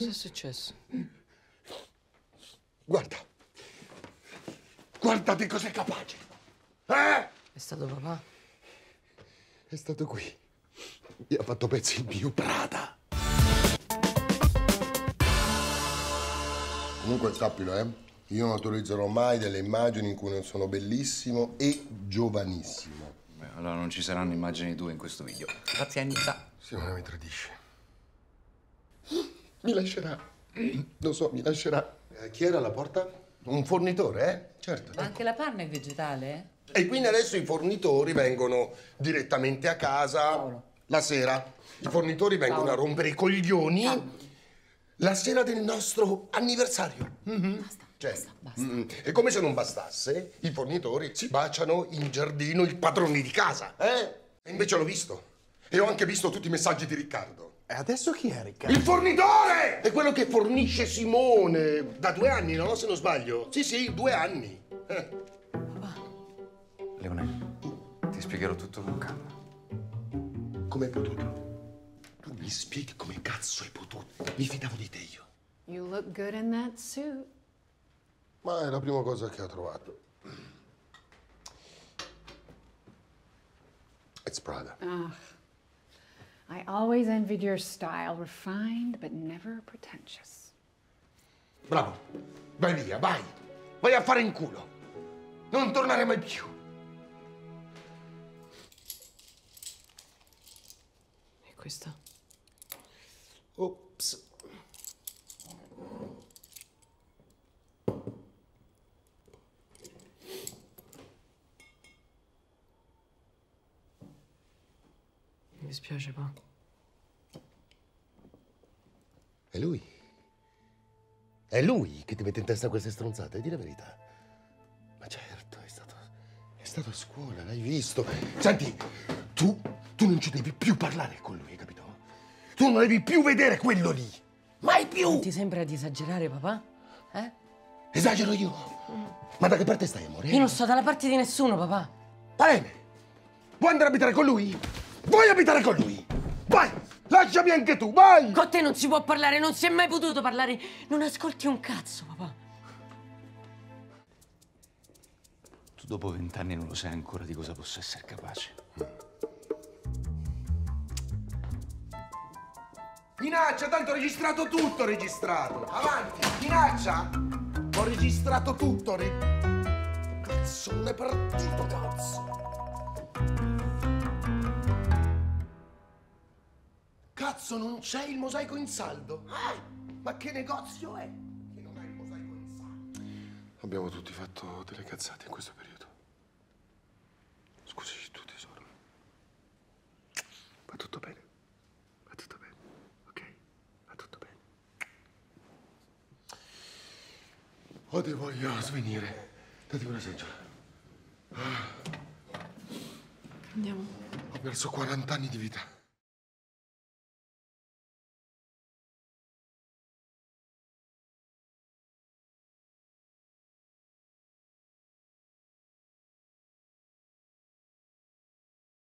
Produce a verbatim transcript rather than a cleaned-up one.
Cosa è successo? Guarda. Guarda di cos'è capace. Eh? È stato papà? È stato qui. Mi ha fatto pezzi in più, Prada. Comunque sappilo, eh. Io non autorizzerò mai delle immagini in cui non sono bellissimo e giovanissimo. Beh, allora non ci saranno immagini tue in questo video. Pazienza. Simone mi tradisce. Mi lascerà. Lo so, mi lascerà. Eh, chi era alla porta? Un fornitore, eh? Certo. Ma anche la panna è vegetale? E quindi adesso i fornitori vengono direttamente a casa. Paolo. La sera. I fornitori vengono Paolo. a rompere i coglioni. Paolo. La sera del nostro anniversario. Mm-hmm. Basta, cioè, basta, basta. Mm-hmm. E come se non bastasse, i fornitori si baciano in giardino i padroni di casa, eh? E invece l'ho visto. E ho anche visto tutti i messaggi di Riccardo. E adesso chi è Riccardo? Il fornitore! È quello che fornisce Simone. Da due anni, no? Se non sbaglio. Sì, sì, due anni. Eh. Papà. Leone, ti spiegherò tutto con calma. Come hai potuto? Mi spieghi come cazzo hai potuto? Mi fidavo di te io. You look good in that suit. Ma è la prima cosa che ho trovato. It's Prada. Ugh. I always envied your style, refined but never pretentious. Bravo. Vai via, vai. Vai a fare in culo. Non tornare mai più. E questa? Ops. Mi dispiace, ma... È lui. È lui che ti mette in testa queste stronzate, di la verità. Ma certo, è stato... è stato a scuola, l'hai visto. Senti, tu... tu non ci devi più parlare con lui, capito? Tu non devi più vedere quello lì! Mai più! Non ti sembra di esagerare, papà? Eh? Esagero io! Mm. Ma da che parte stai, amore? Io non sto dalla parte di nessuno, papà! Bene! Vuoi andare a abitare con lui? Vuoi abitare con lui? Vai! Lasciami anche tu, vai! Con te non si può parlare, non si è mai potuto parlare! Non ascolti un cazzo, papà! Tu dopo vent'anni non lo sai ancora di cosa possa essere capace. Mm. Minaccia, tanto ho registrato tutto, ho registrato! Avanti, minaccia! Ho registrato tutto, re... Cazzo, non è partito, cazzo! Cazzo, non c'è il mosaico in saldo! Ah, ma che negozio è? Che non ha il mosaico in saldo! Abbiamo tutti fatto delle cazzate in questo periodo. Scusaci tu, tesoro. Va tutto bene. O ti voglio svenire. Dati una seggiola. Andiamo. Ho perso quarant'anni di vita.